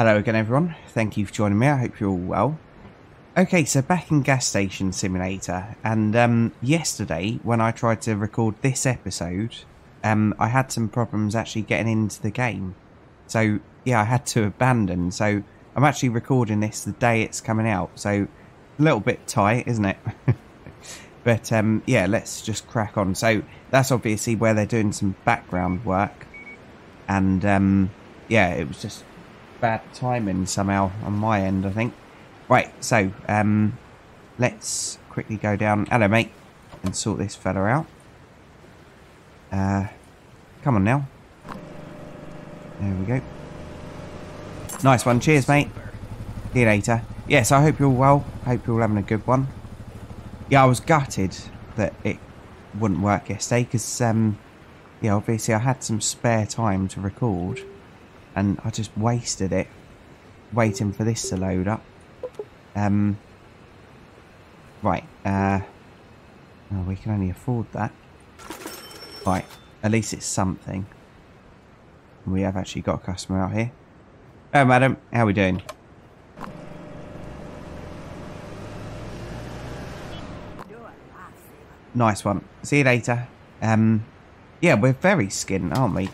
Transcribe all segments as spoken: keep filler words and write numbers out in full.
Hello again everyone, thank you for joining me, I hope you're all well. Okay, so back in Gas Station Simulator, and um, yesterday when I tried to record this episode, um, I had some problems actually getting into the game. So yeah, I had to abandon, so I'm actually recording this the day it's coming out, so a little bit tight, isn't it? But um, yeah, let's just crack on. So that's obviously where they're doing some background work, and um, yeah, it was just bad timing somehow on my end, I think. Right, so um, let's quickly go down. Hello, mate, and sort this fella out. Uh, come on now. There we go. Nice one. Cheers, mate. See you later. Yeah, so I hope you're all well. Hope you're all having a good one. Yeah, I was gutted that it wouldn't work yesterday because, um, yeah, obviously I had some spare time to record. And I just wasted it waiting for this to load up. Um, right. Uh, oh, we can only afford that. Right. At least it's something. We have actually got a customer out here. Oh, madam. How are we doing? Nice one. See you later. Um, yeah, we're very skinned, aren't we?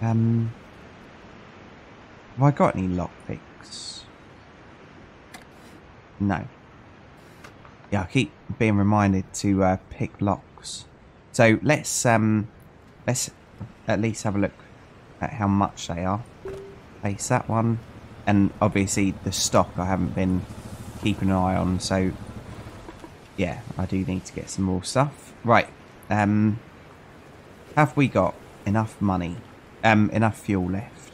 Um, have I got any lockpicks? No. Yeah, I keep being reminded to uh, pick locks. So let's um, let's at least have a look at how much they are. Place that one, and obviously the stock I haven't been keeping an eye on. So yeah, I do need to get some more stuff. Right. Um, have we got enough money? Um, enough fuel left.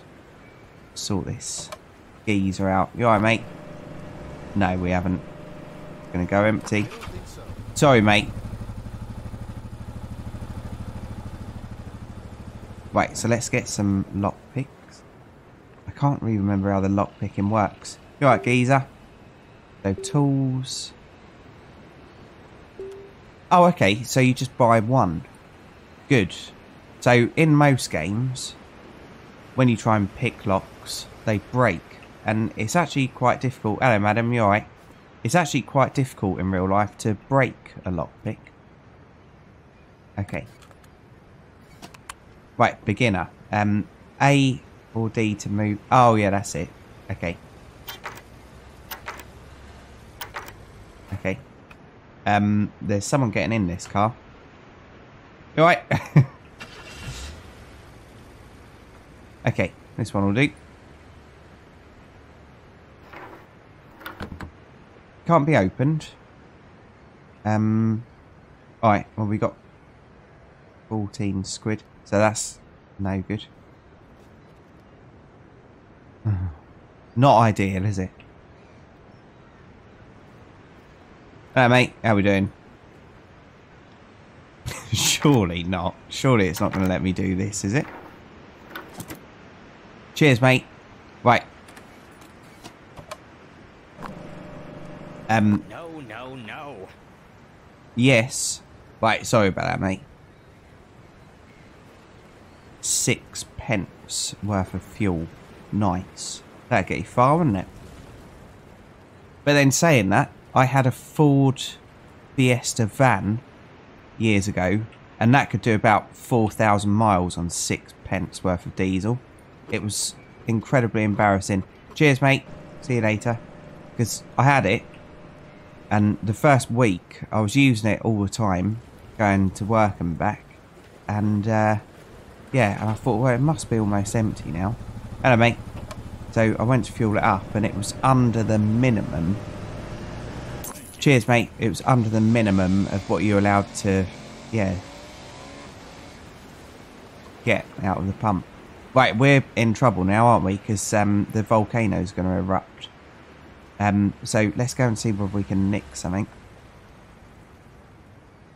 Sort this geezer out. You alright, mate? No, we haven't. Gonna go empty. Sorry, mate. Right, so let's get some lockpicks. I can't really remember how the lockpicking works. You alright, geezer? No tools. Oh, okay. So you just buy one. Good. So, in most games, when you try and pick locks, they break. And it's actually quite difficult. Hello, madam. You alright? It's actually quite difficult in real life to break a lockpick. Okay. Right, beginner. Um, A or D to move. Oh, yeah, that's it. Okay. Okay. Um, there's someone getting in this car. You alright? Okay, this one will do. Can't be opened. Um, Alright, well we got fourteen squid, so that's no good. Not ideal, is it? Hello, mate, how we doing? Surely not. Surely it's not going to let me do this, is it? Cheers, mate. Right. Um. No, no, no. Yes. Right, sorry about that, mate. Six pence worth of fuel. Nice. That'd get you far, wouldn't it? But then saying that, I had a Ford Fiesta van years ago, and that could do about four thousand miles on six pence worth of diesel. It was incredibly embarrassing. Cheers, mate. See you later. Because I had it, and the first week I was using it all the time, going to work and back. And uh, yeah, and I thought, well, it must be almost empty now. Hello, mate. So I went to fuel it up, and it was under the minimum. Cheers, mate. It was under the minimum of what you're allowed to, yeah, get out of the pump. Right, we're in trouble now, aren't we? Because um, the volcano's going to erupt. Um, so let's go and see whether we can nick something.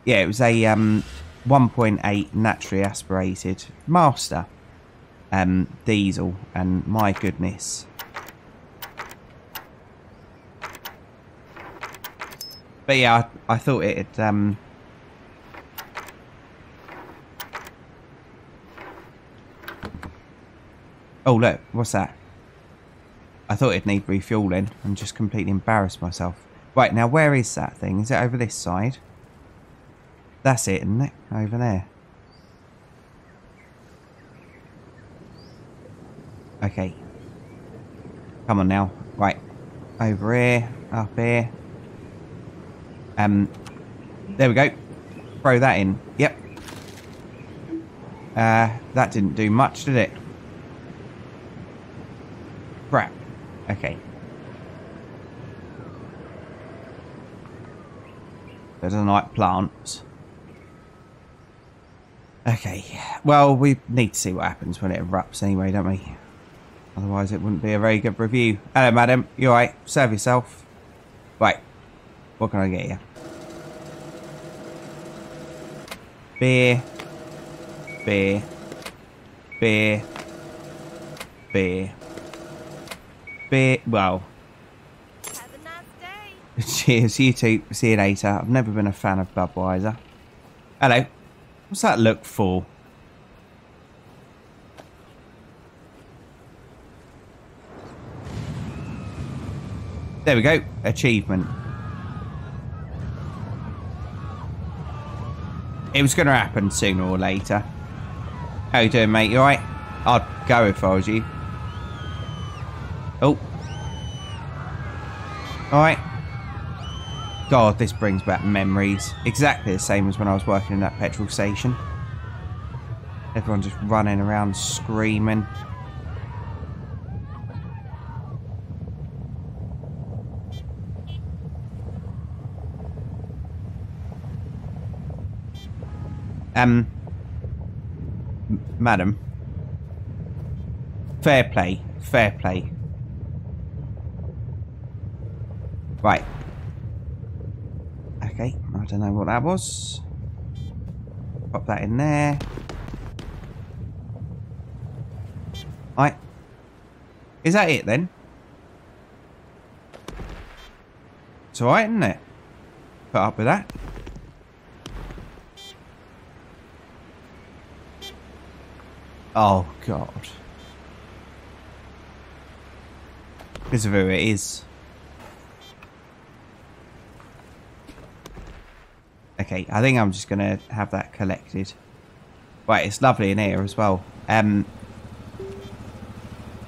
Yeah, it was a um, one point eight naturally aspirated master um, diesel, and my goodness. But yeah, I, I thought it had... Um, oh, look, what's that? I thought it'd need refueling. I'm just completely embarrassed myself. Right, now where is that thing? Is it over this side? That's it, isn't it? Over there. Okay. Come on now. Right. Over here. Up here. Um, there we go. Throw that in. Yep. Uh, that didn't do much, did it? Crap. Okay. There's a night plant. Okay. Well, we need to see what happens when it erupts anyway, don't we? Otherwise, it wouldn't be a very good review. Hello, madam. You alright? Serve yourself. Right. What can I get you? Beer. Beer. Beer. Beer. Beer. Well. Have a nice day. Cheers. You too. See you later. I've never been a fan of Budweiser. Hello. What's that look for? There we go. Achievement. It was going to happen sooner or later. How you doing, mate? You alright? I'd go if I was you. Oh. Alright. God, this brings back memories. Exactly the same as when I was working in that petrol station. Everyone just running around screaming. Um, madam, fair play, fair play. Right. Okay, I don't know what that was. Pop that in there. Right. Is that it then? It's alright, isn't it? Put up with that. Oh, God. This is who it is. Okay, I think I'm just going to have that collected. Right, it's lovely in here as well. Um,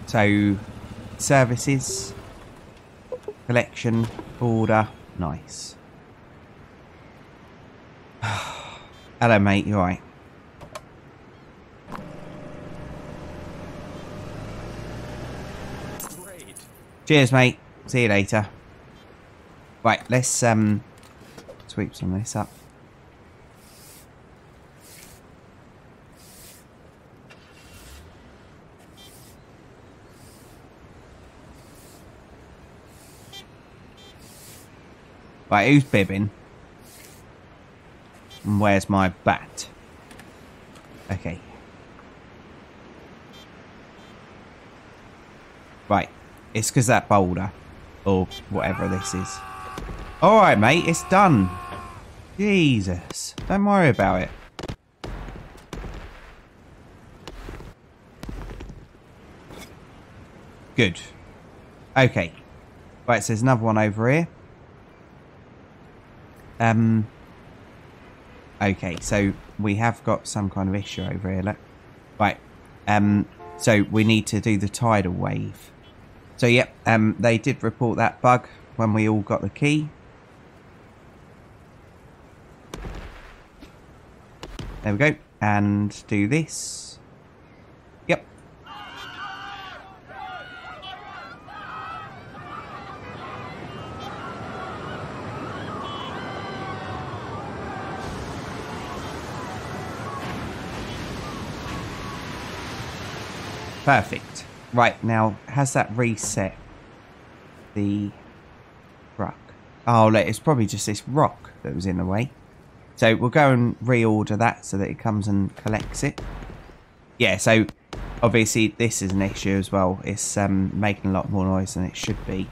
so, services, collection, order, nice. Hello, mate, you all right? Cheers, mate. See you later. Right, let's um sweep some of this up. Right, who's bibbing? And where's my bat? Okay. Right. It's because that boulder, or whatever this is. All right, mate, it's done. Jesus, don't worry about it. Good. Okay. Right, so there's another one over here. Um. Okay, so we have got some kind of issue over here. Look. Right. Um. So we need to do the tidal wave. So, yep, um, they did report that bug when we all got the key. There we go. And do this. Yep. Perfect. Right, now, has that reset the truck? Oh, look, it's probably just this rock that was in the way. So we'll go and reorder that so that it comes and collects it. Yeah, so obviously this is an issue as well. It's um, making a lot more noise than it should be.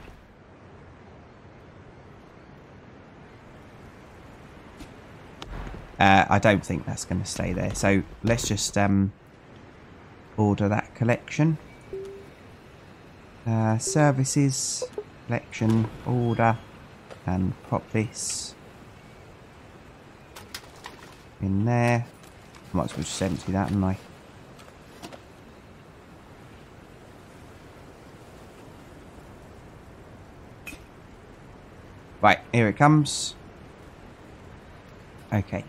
Uh, I don't think that's going to stay there. So let's just um, order that collection. Uh, services, collection, order, and pop this in there. Might as well just empty that, and I. Right, here it comes. Okay.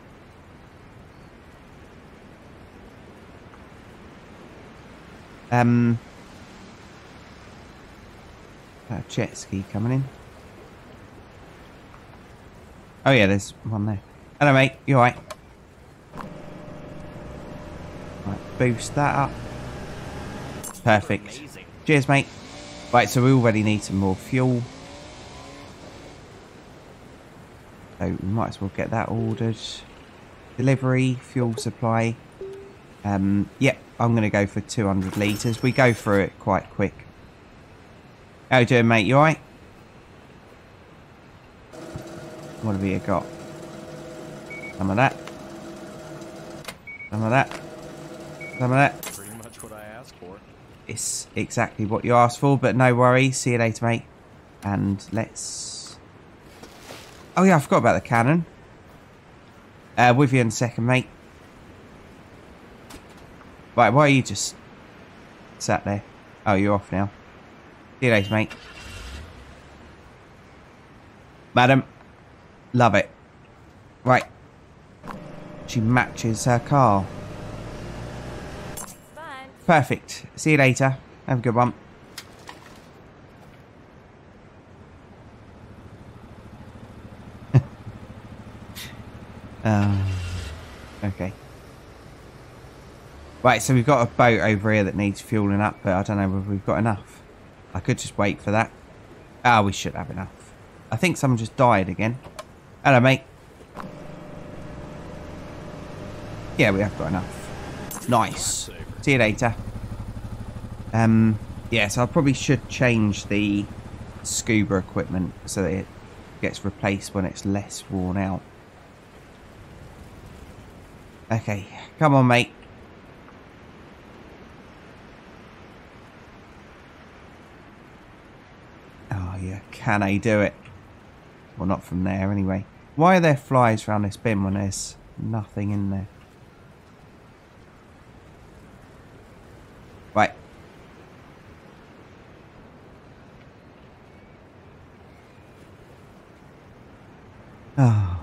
Um, that jet ski coming in. Oh yeah, there's one there. Hello mate, you alright? Right, boost that up. Perfect. Amazing. Cheers mate. Right, so we already need some more fuel. So we might as well get that ordered. Delivery, fuel supply. Um, yep, yeah, I'm going to go for two hundred litres. We go through it quite quick. How you doing, mate? You alright? What have we got? Some of that. Some of that. Some of that. Pretty much what I asked for. It's exactly what you asked for, but no worries. See you later, mate. And let's... Oh yeah, I forgot about the cannon. Uh, with you in a second, mate. Right, why are you just sat there? Oh, you're off now. See you later, mate. Madam. Love it. Right. She matches her car. Fun. Perfect. See you later. Have a good one. Um, okay. Right, so we've got a boat over here that needs fueling up, but I don't know whether we've got enough. I could just wait for that. Ah, oh, we should have enough. I think someone just died again. Hello, mate. Yeah, we have got enough. Nice. See you later. Um, yeah, so I probably should change the scuba equipment so that it gets replaced when it's less worn out. Okay, come on, mate. Oh, yeah, can I do it? Well, not from there, anyway. Why are there flies around this bin when there's nothing in there? Right. Oh.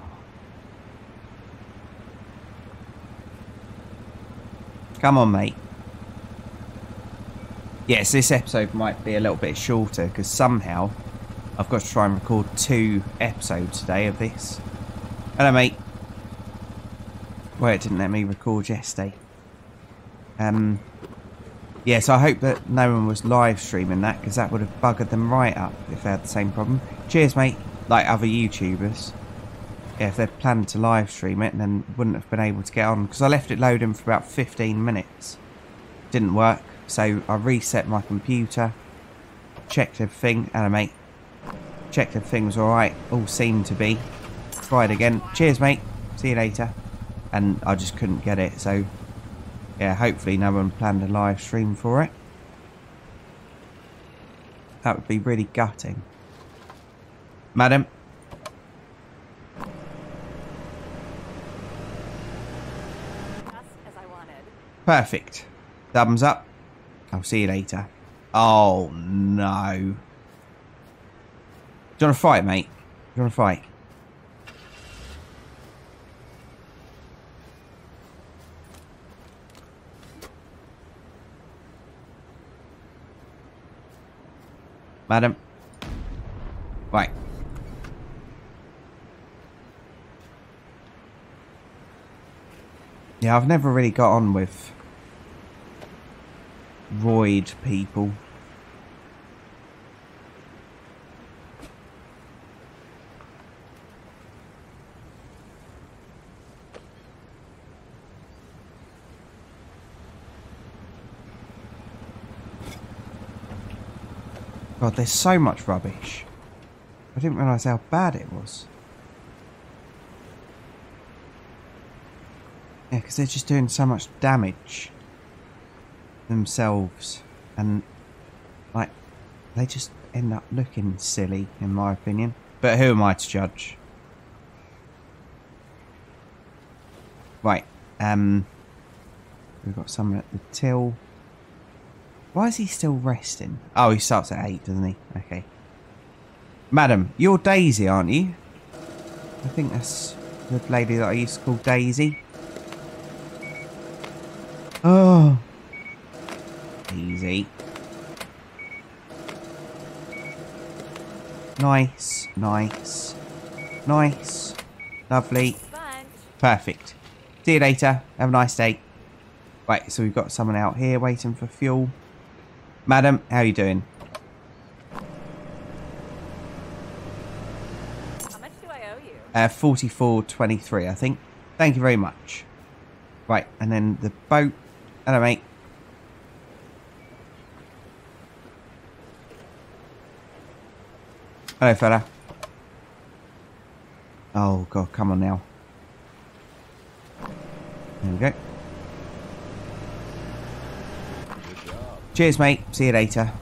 Come on, mate. Yes, this episode might be a little bit shorter because somehow I've got to try and record two episodes today of this. Hello, mate. Well, it didn't let me record yesterday. Um, yeah, so I hope that no one was live streaming that because that would have buggered them right up if they had the same problem. Cheers, mate. Like other YouTubers. Yeah, if they'd planned to live stream it, then wouldn't have been able to get on. Because I left it loading for about fifteen minutes. Didn't work. So I reset my computer. Checked everything. Hello, mate. Checked everything was alright. All seemed to be. Tried again. Cheers, mate. See you later. And I just couldn't get it. So, yeah, hopefully no one planned a live stream for it. That would be really gutting. Madam. Perfect. Thumbs up. I'll see you later. Oh, no. Do you want to fight, mate? Do you want to fight? Madam. Right. Yeah, I've never really got on with... Roid people. God, there's so much rubbish. I didn't realise how bad it was. Yeah, because they're just doing so much damage themselves, and like they just end up looking silly, in my opinion. But who am I to judge? Right, um, we've got someone at the till. Why is he still resting? Oh, he starts at eight, doesn't he? Okay. Madam, you're Daisy, aren't you? I think that's the lady that I used to call Daisy. Oh. Easy. Nice, nice, nice, lovely, perfect. See you later, have a nice day. Right, so we've got someone out here waiting for fuel. Madam, how are you doing? How much do I owe you? Uh, forty-four twenty-three, I think. Thank you very much. Right, and then the boat. Hello, mate. Hello, fella. Oh, God, come on now. There we go. Cheers, mate. See you later.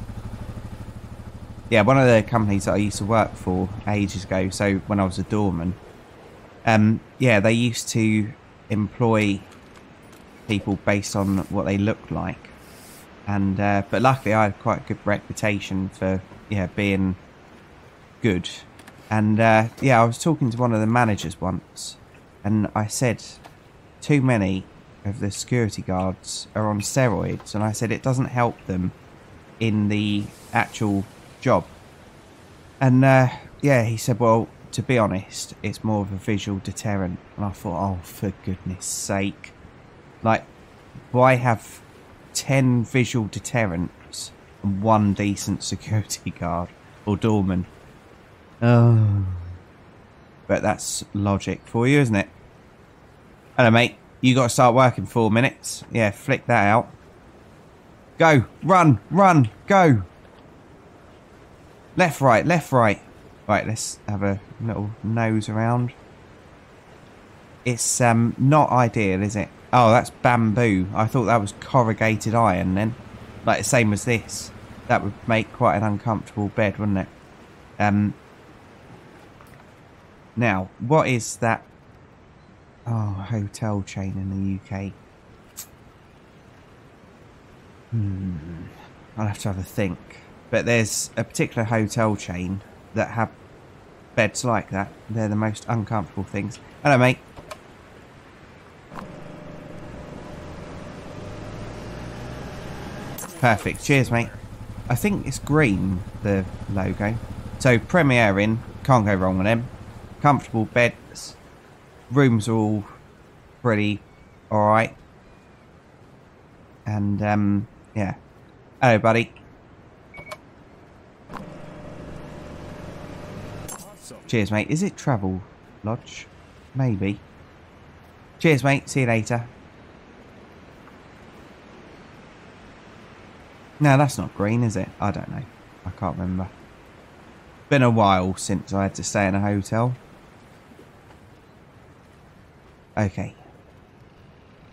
Yeah, one of the companies that I used to work for ages ago, so when I was a doorman, um, yeah, they used to employ people based on what they looked like. And uh, but luckily, I had quite a good reputation for, yeah, being good. And uh, yeah, I was talking to one of the managers once, and I said, too many of the security guards are on steroids, and I said it doesn't help them in the actual job. And uh, yeah, he said, well, to be honest, it's more of a visual deterrent. And I thought, oh, for goodness sake, like, why have ten visual deterrents and one decent security guard or doorman? Oh, but that's logic for you, isn't it? Hello, mate. You got to start working in four minutes. Yeah, flick that out. Go, run, run, go. Left, right, left, right. Right, let's have a little nose around. It's um not ideal, is it? Oh, that's bamboo. I thought that was corrugated iron then. Like the same as this. That would make quite an uncomfortable bed, wouldn't it? Um... Now, what is that? Oh, hotel chain in the U K. Hmm. I'll have to have a think. But there's a particular hotel chain that have beds like that. They're the most uncomfortable things. Hello, mate. Perfect. Cheers, mate. I think it's green, the logo. So, Premier Inn. Can't go wrong with them. Comfortable beds, rooms are all pretty alright, and um, yeah. Hello, buddy. Awesome. Cheers, mate. Is it Travel Lodge? Maybe. Cheers, mate. See you later. No, that's not green, is it? I don't know. I can't remember. Been a while since I had to stay in a hotel. Okay.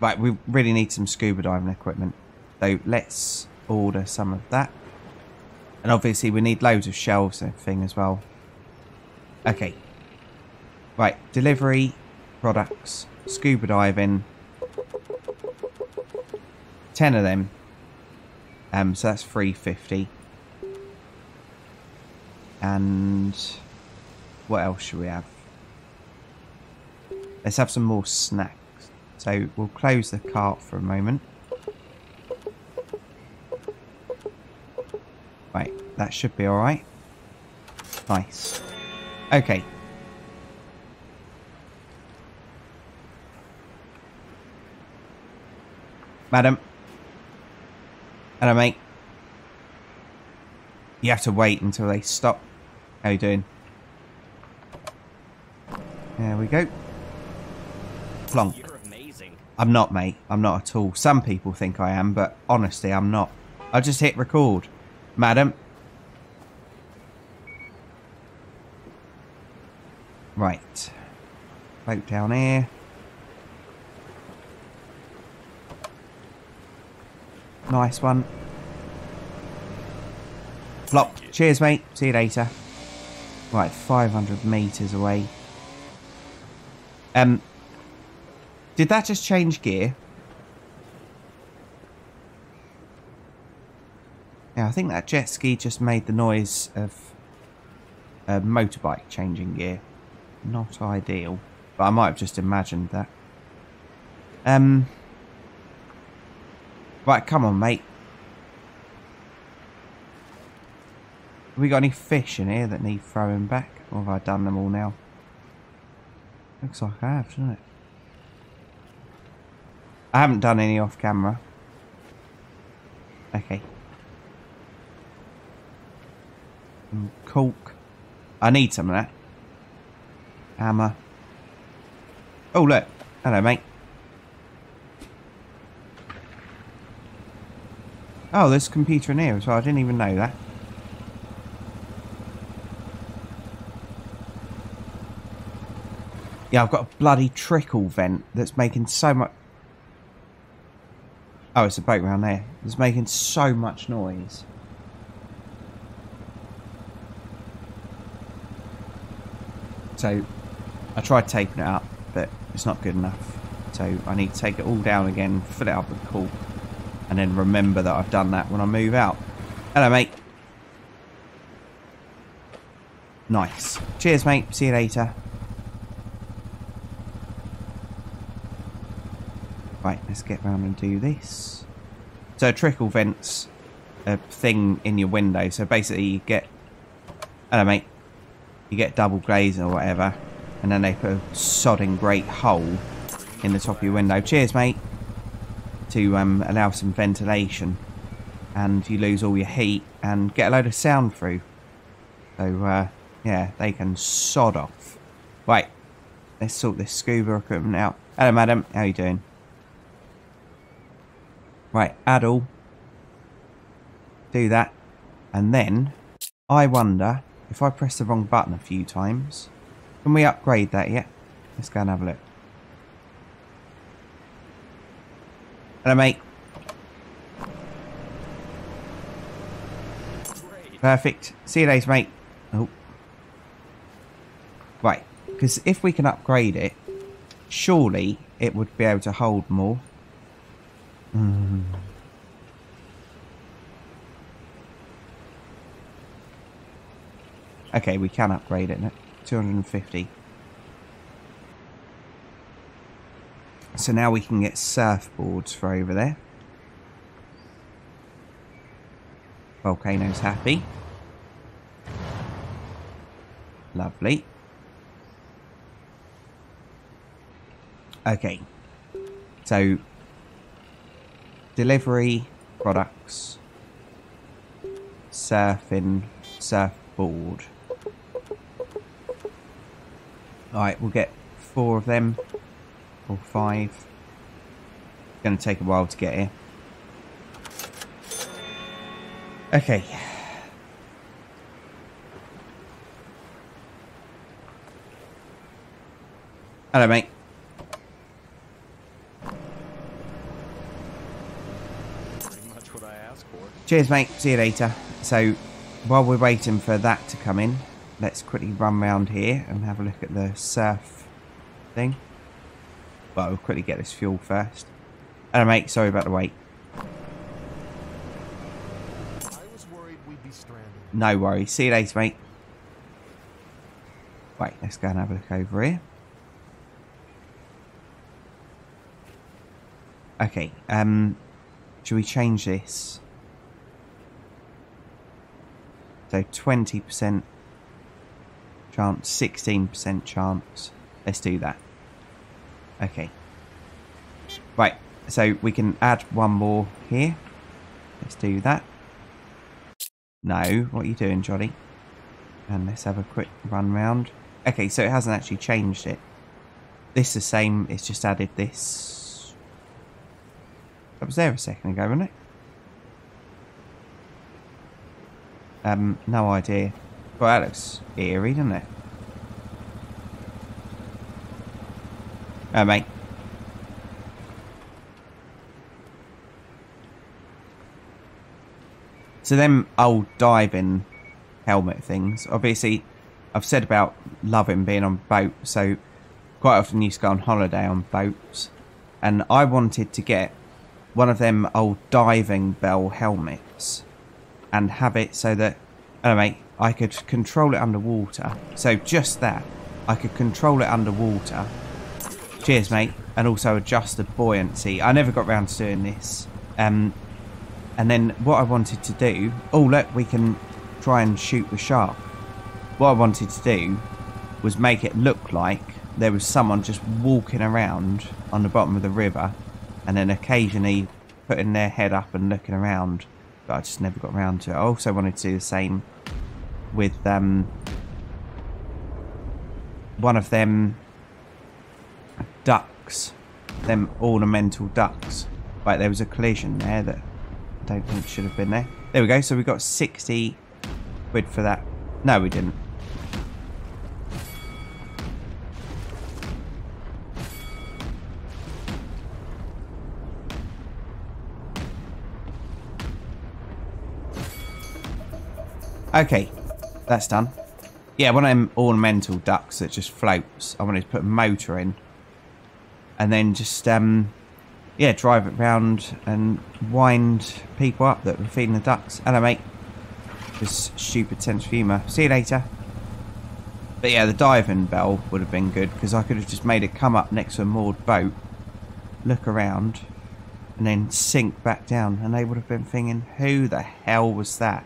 Right, we really need some scuba diving equipment. So let's order some of that. And obviously we need loads of shells and thing as well. Okay. Right, delivery, products, scuba diving. ten of them. Um, so that's three fifty. And what else should we have? Let's have some more snacks. So we'll close the cart for a moment. Right, that should be alright. Nice. Okay. Madam. Hello, mate. You have to wait until they stop. How you doing? There we go. Plonk. You're amazing. I'm not, mate. I'm not at all. Some people think I am, but honestly, I'm not. I just hit record. Madam. Right. Boat down here. Nice one. Flop. Cheers, mate. See you later. Right, five hundred metres away. Um, did that just change gear? Yeah, I think that jet ski just made the noise of a motorbike changing gear. Not ideal, but I might have just imagined that. Um, right, come on, mate. Have we got any fish in here that need throwing back? Or have I done them all now? Looks like I have, doesn't it? I haven't done any off camera. Okay. And cork. I need some of that. Hammer. Oh, look. Hello, mate. Oh, there's a computer in here as well. I didn't even know that. Yeah, I've got a bloody trickle vent that's making so much... Oh, it's a boat round there. It's making so much noise. So, I tried taping it up, but it's not good enough. So, I need to take it all down again, fill it up with cork, and then remember that I've done that when I move out. Hello, mate. Nice. Cheers, mate. See you later. Right, let's get round and do this. So trickle vent's a thing in your window. So basically you get, hello mate, you get double glazing or whatever, and then they put a sodding great hole in the top of your window. Cheers mate. To um, allow some ventilation, and you lose all your heat and get a load of sound through. So uh, yeah, they can sod off. Right, let's sort this scuba equipment out. Hello madam, how you doing? Right, add all. Do that. And then, I wonder, if I press the wrong button a few times, can we upgrade that yet? Let's go and have a look. Hello, mate. Perfect. See you later, mate. Oh. Right, because if we can upgrade it, surely it would be able to hold more. Mm. Okay, we can upgrade it. two hundred fifty. So now we can get surfboards for over there. Volcano's happy. Lovely. Okay. So... delivery, products, surfing, surfboard. Alright, we'll get four of them, or five. It's going to take a while to get here. Okay. Hello, mate. Cheers, mate. See you later. So, while we're waiting for that to come in, let's quickly run round here and have a look at the surf thing. Well, we'll quickly get this fuel first. Hello, mate. Sorry about the wait. I was worried we'd be stranded. No worries. See you later, mate. Right, let's go and have a look over here. Okay. Um, should we change this? So twenty percent chance, sixteen percent chance. Let's do that. Okay. Right, so we can add one more here. Let's do that. No, what are you doing, Jolly? And let's have a quick run round. Okay, so it hasn't actually changed it. This is the same, it's just added this. That was there a second ago, wasn't it? Um, no idea. Well, that looks eerie, doesn't it? Oh, mate. So them old diving helmet things, obviously I've said about loving being on boats, so quite often you used to go on holiday on boats, and I wanted to get one of them old diving bell helmets and have it so that, anyway, I could control it underwater. So just that, I could control it underwater. Cheers, mate. And also adjust the buoyancy. I never got round to doing this. Um, and then what I wanted to do... Oh, look, we can try and shoot the shark. What I wanted to do was make it look like there was someone just walking around on the bottom of the river and then occasionally putting their head up and looking around. But I just never got round to it. I also wanted to do the same with um, one of them... ducks, them ornamental ducks. Right, there was a collision there that I don't think should have been there. There we go, so we got sixty quid for that. No, we didn't. Okay, that's done. Yeah, one of them ornamental ducks that just floats. I wanted to put a motor in. And then just, um, yeah, drive it round and wind people up that were feeding the ducks. Hello, mate. Just stupid sense of humour. See you later. But yeah, the diving bell would have been good, because I could have just made it come up next to a moored boat, look around, and then sink back down. And they would have been thinking, who the hell was that?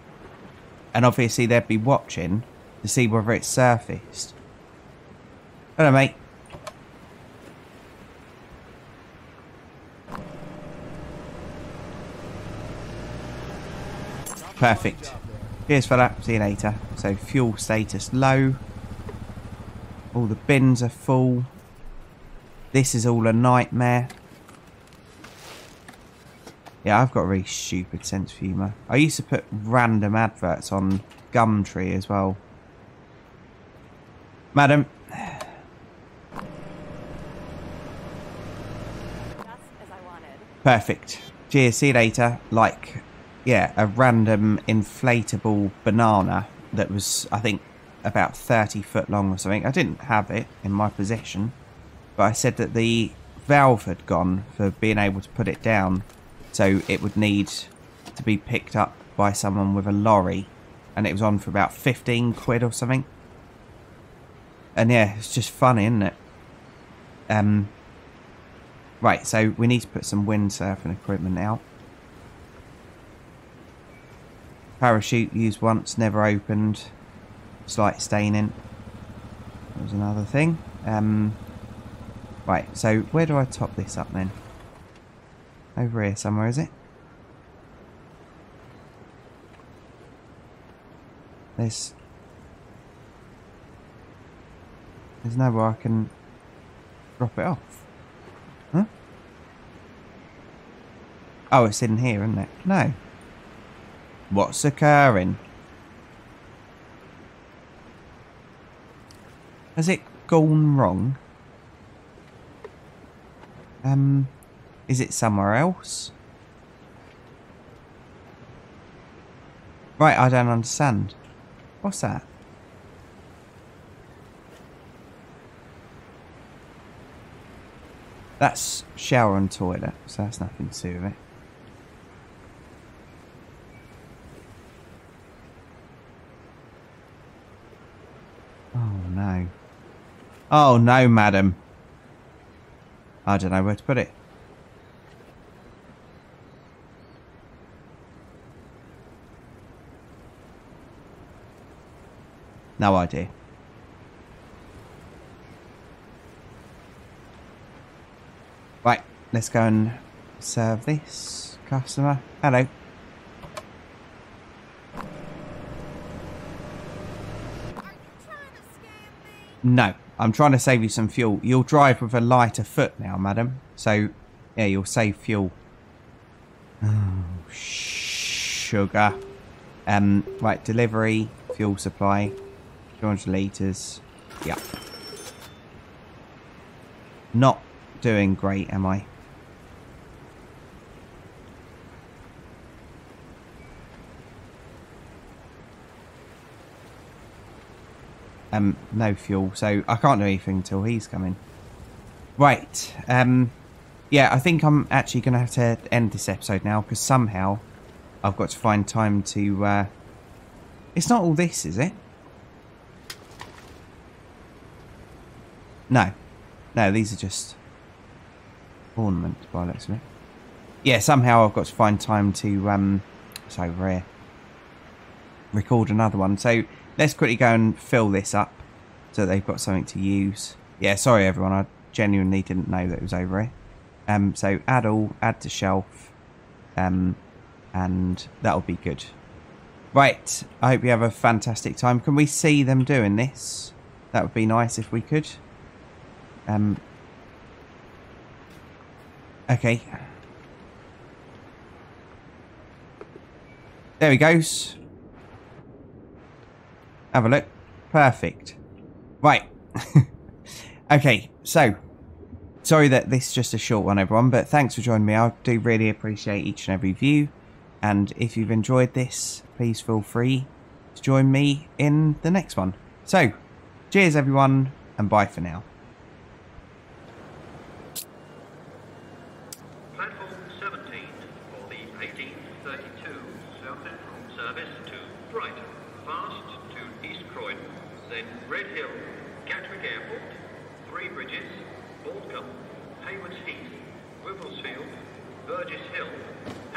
And obviously they'd be watching to see whether it surfaced. Hello, mate. Perfect. Cheers for that. See you later. So fuel status low. All the bins are full. This is all a nightmare. Yeah, I've got a really stupid sense of humour. I used to put random adverts on Gumtree as well. Madam. Just as I wanted. Perfect. Cheers. See you later. Like... yeah, a random inflatable banana that was, I think, about thirty foot long or something. I didn't have it in my possession, but I said that the valve had gone for being able to put it down, so it would need to be picked up by someone with a lorry, and it was on for about fifteen quid or something. And yeah, it's just funny, isn't it? Um, right, so we need to put some windsurfing equipment out. Parachute used once, never opened. Slight staining. That was another thing. Um, right, so where do I top this up then? Over here somewhere, is it? There's... There's nowhere I can drop it off. Huh? Oh, it's in here, isn't it? No. What's occurring? Has it gone wrong? Um, is it somewhere else? Right, I don't understand. What's that? That's shower and toilet, so that's nothing to do with it. Oh no, madam. I don't know where to put it. No idea. Right, let's go and serve this customer. Hello. No. I'm trying to save you some fuel. You'll drive with a lighter foot now, madam. So, yeah, you'll save fuel. Oh, sugar. Um, right, delivery, fuel supply, two hundred litres. Yeah. Not doing great, am I? um, no fuel, so I can't do anything until he's coming. Right, um, yeah, I think I'm actually going to have to end this episode now, because somehow I've got to find time to, uh, it's not all this, is it? No, no, these are just ornament by the looks of it. Yeah, somehow I've got to find time to, um, it's over here, record another one. So let's quickly go and fill this up so they've got something to use. Yeah, sorry everyone, I genuinely didn't know that it was over here. Um, so add all, add to shelf, um, and that'll be good. Right, I hope you have a fantastic time. Can we see them doing this? That would be nice if we could. Um, okay. There he goes. Have a look. Perfect. Right. Okay, so... sorry that this is just a short one, everyone, but thanks for joining me. I do really appreciate each and every view. And if you've enjoyed this, please feel free to join me in the next one. So, cheers, everyone, and bye for now. Bridges, Baldcombe, Haywards Heath, Wimblesfield, Burgess Hill.